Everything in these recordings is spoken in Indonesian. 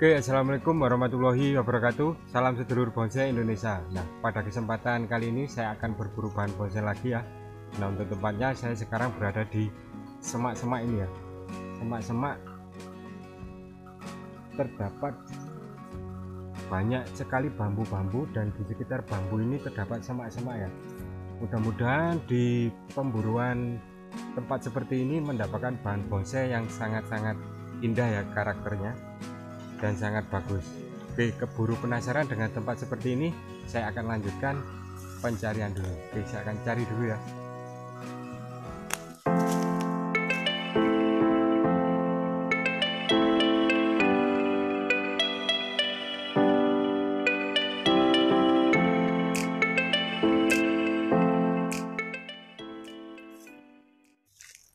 Oke, assalamualaikum warahmatullahi wabarakatuh. Salam sedulur bonsai Indonesia. Nah, pada kesempatan kali ini saya akan berburu bahan bonsai lagi ya. Nah, untuk tempatnya saya sekarang berada di semak-semak ini ya. Semak-semak terdapat banyak sekali bambu-bambu, dan di sekitar bambu ini terdapat semak-semak ya. Mudah-mudahan di pemburuan tempat seperti ini mendapatkan bahan bonsai yang sangat-sangat indah ya karakternya, dan sangat bagus. Oke, keburu penasaran dengan tempat seperti ini, saya akan lanjutkan pencarian dulu. Oke, saya akan cari dulu ya.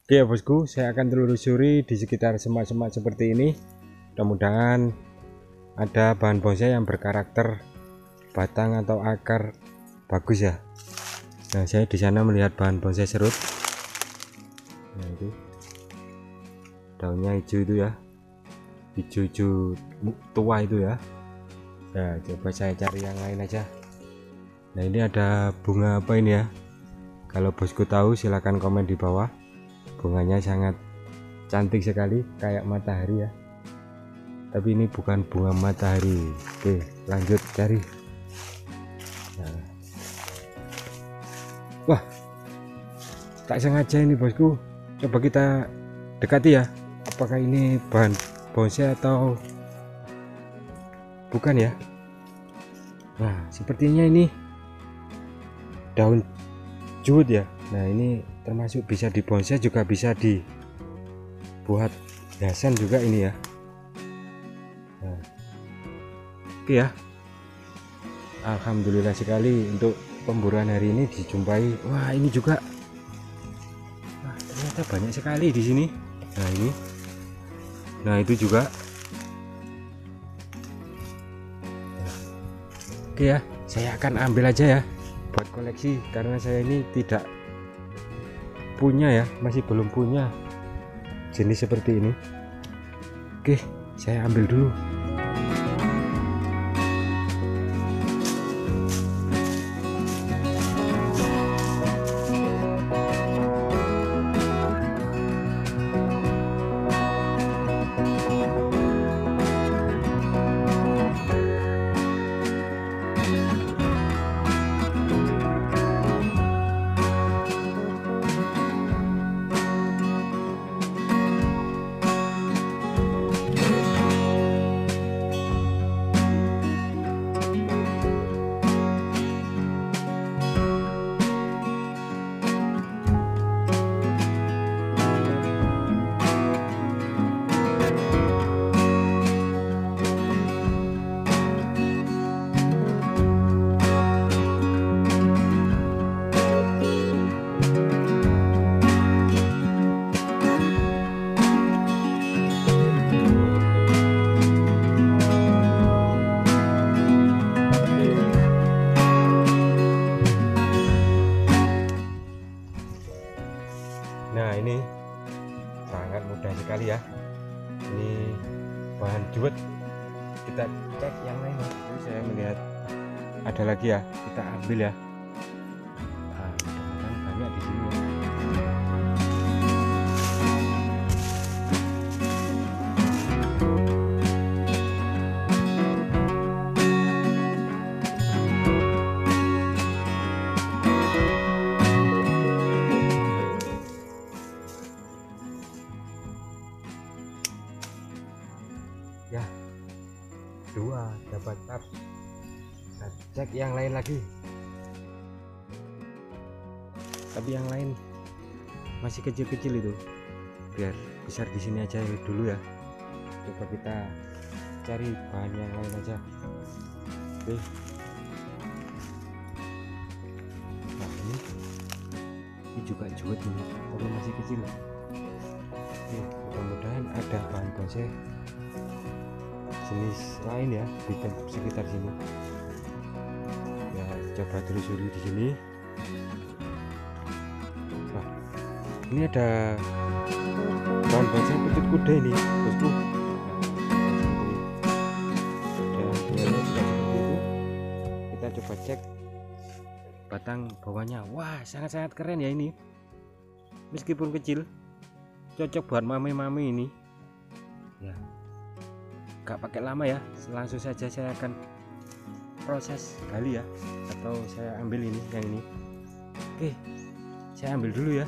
Oke bosku, saya akan telusuri di sekitar semak-semak seperti ini. Mudah-mudahan ada bahan bonsai yang berkarakter batang atau akar bagus ya. Nah, saya di sana melihat bahan bonsai serut. Nah, itu daunnya hijau itu ya, hijau-hijau tua itu ya. Nah, coba saya cari yang lain aja. Nah, ini ada bunga apa ini ya? Kalau bosku tahu silahkan komen di bawah. Bunganya sangat cantik sekali, kayak matahari ya, tapi ini bukan bunga matahari. Oke, lanjut cari. Nah. Wah, tak sengaja ini bosku, coba kita dekati ya, apakah ini bahan bonsai atau bukan ya. Nah, sepertinya ini daun jut ya. Nah, ini termasuk bisa dibonsai, juga bisa dibuat hiasan juga ini ya. Nah. Oke ya, alhamdulillah sekali untuk pemburuan hari ini dijumpai. Wah, ini juga. Wah, ternyata banyak sekali di sini. Nah, ini, nah itu juga. Nah. Oke ya, saya akan ambil aja ya buat koleksi, karena saya ini tidak punya ya, masih belum punya jenis seperti ini. Oke, saya ambil dulu. Ini sangat mudah sekali ya, ini bahan juwet. Kita cek yang lain. Terus saya melihat ada lagi ya, kita ambil ya. Nah, mudah-mudahan banyak di sini ya. Ya, dua dapat up. Kita cek yang lain lagi, tapi yang lain masih kecil-kecil itu, biar besar di sini aja dulu ya. Coba kita cari bahan yang lain aja. Oke. Nah, ini juga juwet ini, tapi masih kecil. Oke, mudah-mudahan ada bahan bonsai jenis lain ya di sekitar sini ya. Coba telusuri di sini. Nah, ini ada bahan bonsai pecut kuda ini bosku. Nah, coba cek batang bawahnya. Wah, sangat-sangat keren ya ini. Meskipun kecil, cocok buat mami-mami ini. Ya, nggak pakai lama ya. Langsung saja saya akan proses gali ya, atau saya ambil ini yang ini. Oke, saya ambil dulu ya.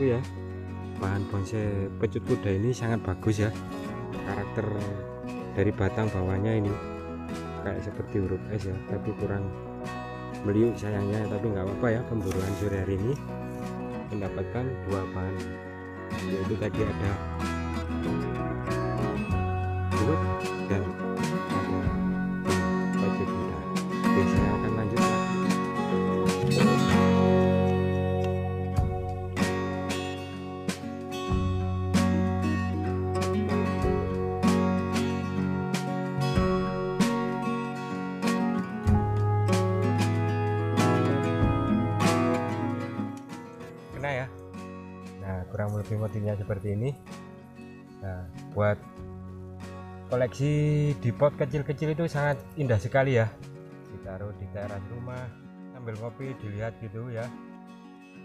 Ya, bahan bonsai pecut kuda ini sangat bagus ya, karakter dari batang bawahnya ini kayak seperti huruf S ya, tapi kurang meliuk sayangnya. Tapi nggak apa-apa ya, pemburuan sore hari ini mendapatkan dua bahan, yaitu tadi ada bulut dan ada pecut kuda. Oke, saya akan lanjut. Kurang lebih motifnya seperti ini. Nah, buat koleksi di pot kecil-kecil itu sangat indah sekali ya, ditaruh di teras rumah sambil ngopi dilihat gitu ya.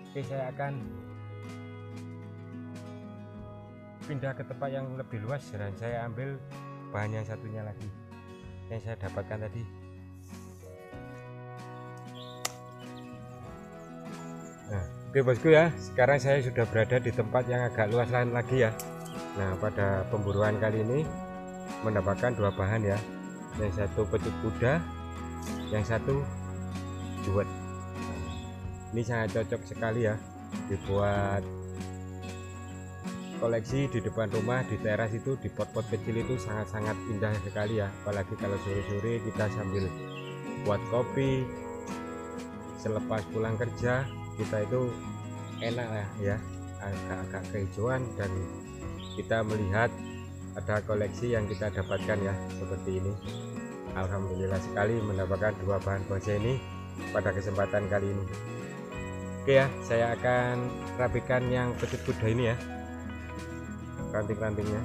Oke, saya akan pindah ke tempat yang lebih luas dan saya ambil bahan yang satunya lagi yang saya dapatkan tadi. Nah, oke bosku ya, sekarang saya sudah berada di tempat yang agak luas lain lagi ya. Nah, pada pemburuan kali ini mendapatkan dua bahan ya, yang satu pecut kuda, yang satu juwet. Nah, ini sangat cocok sekali ya, dibuat koleksi di depan rumah, di teras itu, di pot-pot kecil itu sangat-sangat indah sekali ya. Apalagi kalau sore-sore kita sambil buat kopi selepas pulang kerja, kita itu enak ya, agak-agak kehijauan dan kita melihat ada koleksi yang kita dapatkan ya seperti ini. Alhamdulillah sekali mendapatkan dua bahan bonsai ini pada kesempatan kali ini. Oke ya, saya akan rapikan yang pecut kuda ini ya, ranting-rantingnya.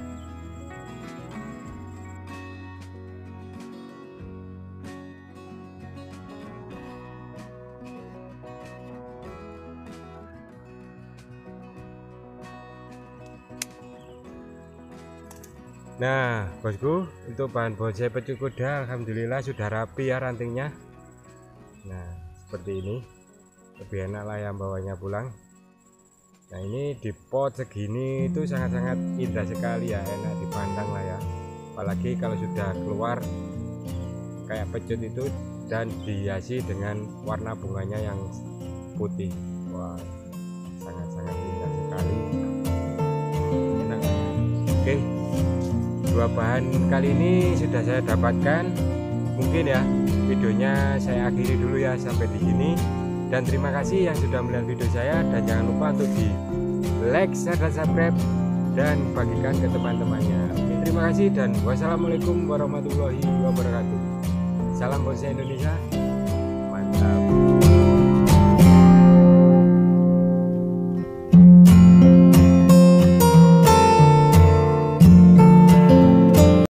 Nah bosku, untuk bahan bonsai pecut kuda alhamdulillah sudah rapi ya rantingnya. Nah seperti ini, lebih enak lah yang bawanya pulang. Nah ini di pot segini itu sangat-sangat indah sekali ya, enak dipandang lah ya. Apalagi kalau sudah keluar kayak pecut itu dan dihiasi dengan warna bunganya yang putih. Wah, sangat-sangat indah sekali, enak. Oke, dua bahan kali ini sudah saya dapatkan. Mungkin ya videonya saya akhiri dulu ya, sampai di sini, dan terima kasih yang sudah melihat video saya, dan jangan lupa untuk di like, share, dan subscribe, dan bagikan ke teman-temannya. Oke, terima kasih dan wassalamualaikum warahmatullahi wabarakatuh. Salam bonsai Indonesia.